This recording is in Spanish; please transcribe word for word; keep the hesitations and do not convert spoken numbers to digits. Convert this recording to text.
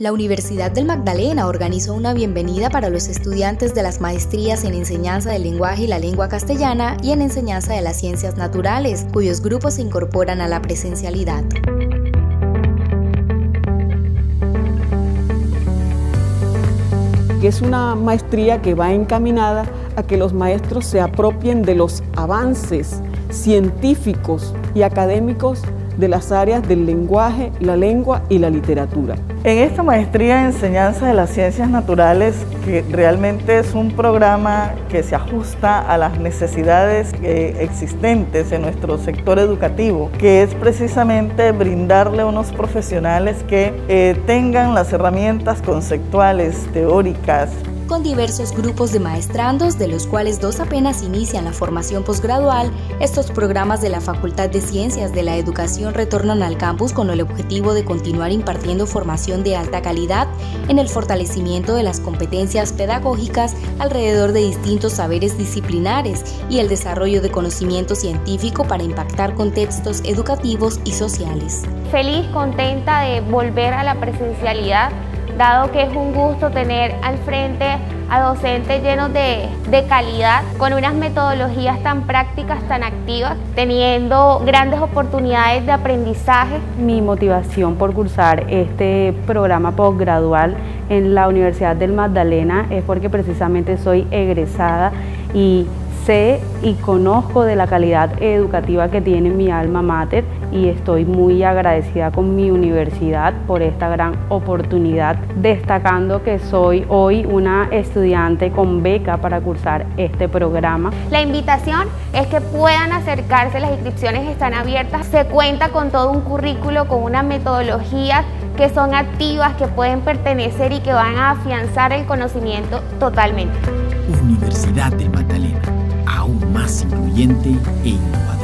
La Universidad del Magdalena organizó una bienvenida para los estudiantes de las maestrías en Enseñanza del Lenguaje y la Lengua Castellana y en Enseñanza de las Ciencias Naturales, cuyos grupos se incorporan a la presencialidad. Es una maestría que va encaminada a que los maestros se apropien de los avances científicos y académicos de las áreas del lenguaje, la lengua y la literatura. En esta maestría en Enseñanza de las Ciencias Naturales, que realmente es un programa que se ajusta a las necesidades existentes en nuestro sector educativo, que es precisamente brindarle a unos profesionales que eh, tengan las herramientas conceptuales, teóricas, con diversos grupos de maestrandos, de los cuales dos apenas inician la formación posgradual. Estos programas de la Facultad de Ciencias de la Educación retornan al campus con el objetivo de continuar impartiendo formación de alta calidad en el fortalecimiento de las competencias pedagógicas alrededor de distintos saberes disciplinares y el desarrollo de conocimiento científico para impactar contextos educativos y sociales. Feliz, contenta de volver a la presencialidad, dado que es un gusto tener al frente a docentes llenos de, de calidad, con unas metodologías tan prácticas, tan activas, teniendo grandes oportunidades de aprendizaje. Mi motivación por cursar este programa posgradual en la Universidad del Magdalena es porque precisamente soy egresada y sé y conozco de la calidad educativa que tiene mi alma mater, y estoy muy agradecida con mi universidad por esta gran oportunidad, destacando que soy hoy una estudiante con beca para cursar este programa. La invitación es que puedan acercarse, las inscripciones están abiertas, se cuenta con todo un currículo, con unas metodologías que son activas, que pueden pertenecer y que van a afianzar el conocimiento totalmente. Universidad del Magdalena, aún más incluyente e innovadora.